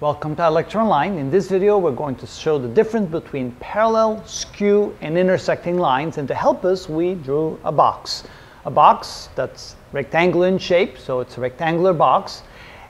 Welcome to Electron Line. In this video we're going to show the difference between parallel, skew and intersecting lines, and to help us we drew a box. A box that's rectangular in shape, so it's a rectangular box,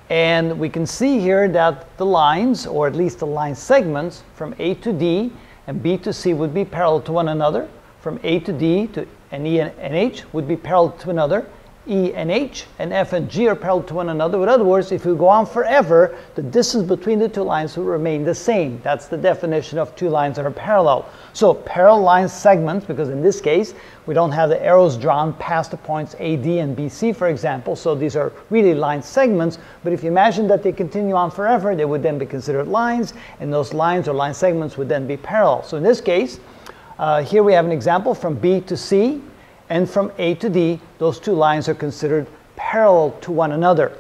and we can see here that the lines, or at least the line segments from A to D and B to C would be parallel to one another, from A to D to and E and H would be parallel to another. E and H and F and G are parallel to one another. In other words, if you go on forever, the distance between the two lines will remain the same. That's the definition of two lines that are parallel. So parallel line segments, because in this case, we don't have the arrows drawn past the points AD and BC, for example, so these are really line segments, but if you imagine that they continue on forever, they would then be considered lines, and those lines or line segments would then be parallel. So in this case, here we have an example from B to C, and from A to D, those two lines are considered parallel to one another.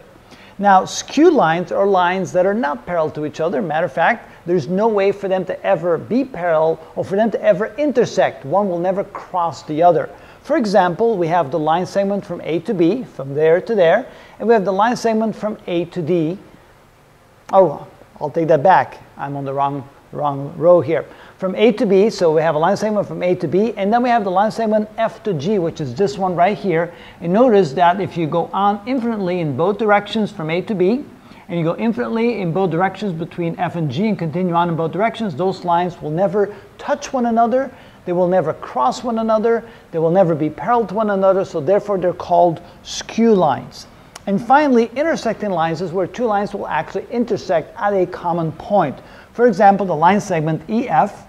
Now, skew lines are lines that are not parallel to each other. Matter of fact, there's no way for them to ever be parallel or for them to ever intersect. One will never cross the other. For example, we have the line segment from A to B, from there to there, and we have the line segment from A to D. Oh, I'll take that back. I'm on the wrong row here. From A to B, so we have a line segment from A to B, and then we have the line segment F to G, which is this one right here. And notice that if you go on infinitely in both directions from A to B, and you go infinitely in both directions between F and G and continue on in both directions, those lines will never touch one another, they will never cross one another, they will never be parallel to one another, so therefore they're called skew lines. And finally, intersecting lines is where two lines will actually intersect at a common point. For example, the line segment EF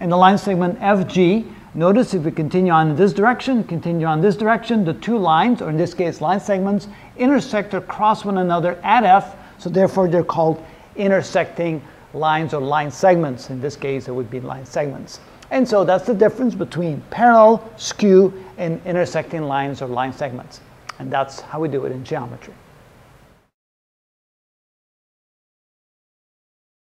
and the line segment FG. Notice if we continue on in this direction, continue on this direction, the two lines, or in this case line segments, intersect or cross one another at F, so therefore they're called intersecting lines or line segments. In this case it would be line segments. And so that's the difference between parallel, skew, and intersecting lines or line segments. And that's how we do it in geometry.